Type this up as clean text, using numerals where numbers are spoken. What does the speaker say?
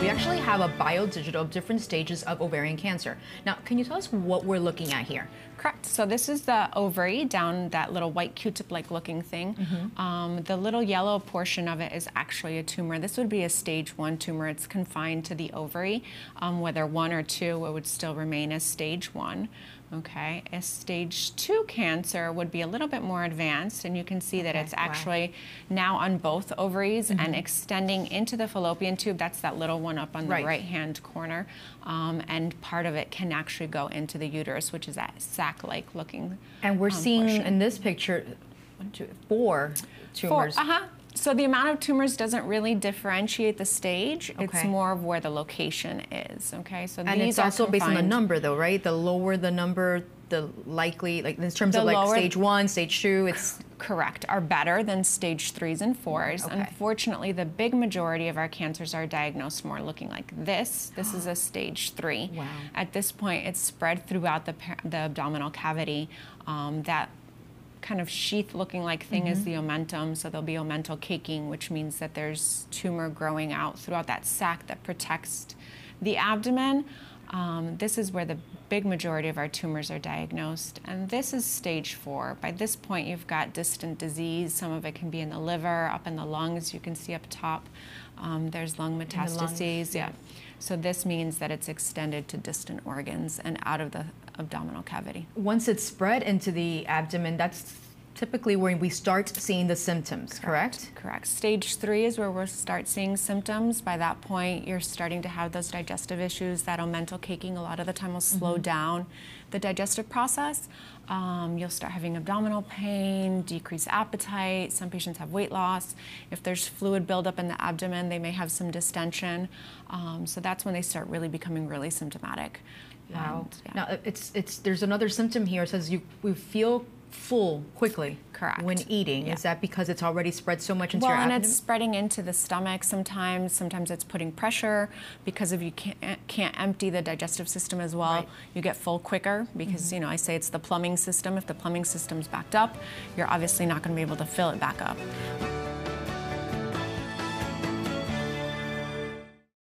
We actually have a biodigital of different stages of ovarian cancer. Now, can you tell us what we're looking at here? Correct. So this is the ovary, down that little white Q-tip-like looking thing. Mm-hmm. The little yellow portion of it is actually a tumor. This would be a stage 1 tumor. It's confined to the ovary. Whether 1 or 2, it would still remain as stage 1. Okay, a stage 2 cancer would be a little bit more advanced, and you can see that it's actually now on both ovaries and extending into the fallopian tube. That's that little one up on the right-hand corner, and part of it can actually go into the uterus, which is that sac-like looking. And we're seeing in this picture 4 tumors. So the amount of tumors doesn't really differentiate the stage. Okay. It's more of where the location is. Okay, so and these it's also based on the number, though, right? The lower the number, the likely, like in terms of like stage 1, stage 2, it's correct, are better than stage 3s and 4s. Okay. Unfortunately, the big majority of our cancers are diagnosed more looking like this. This is a stage 3. Wow. At this point, it's spread throughout the abdominal cavity. That kind of sheath looking like thing is the omentum, so there'll be omental caking, which means that there's tumor growing out throughout that sac that protects the abdomen. This is where the big majority of our tumors are diagnosed, and this is stage 4. By this point, you've got distant disease. Some of it can be in the liver, up in the lungs. You can see up top, there's lung metastases. So this means that it's extended to distant organs and out of the abdominal cavity. Once it's spread into the abdomen, that's typically where we start seeing the symptoms, correct? Correct. Stage 3 is where we'll start seeing symptoms. By that point, you're starting to have those digestive issues. That omental caking a lot of the time will slow down the digestive process. You'll start having abdominal pain, decreased appetite. Some patients have weight loss. If there's fluid buildup in the abdomen, they may have some distension. So that's when they start really becoming really symptomatic. Wow. And, now, there's another symptom here. It says we feel full quickly when eating. Is that because it's already spread so much into your abdomen? And it's spreading into the stomach sometimes. Sometimes it's putting pressure because if you can't empty the digestive system as well, you get full quicker because, you know, I say it's the plumbing system. If the plumbing system's backed up, you're obviously not going to be able to fill it back up.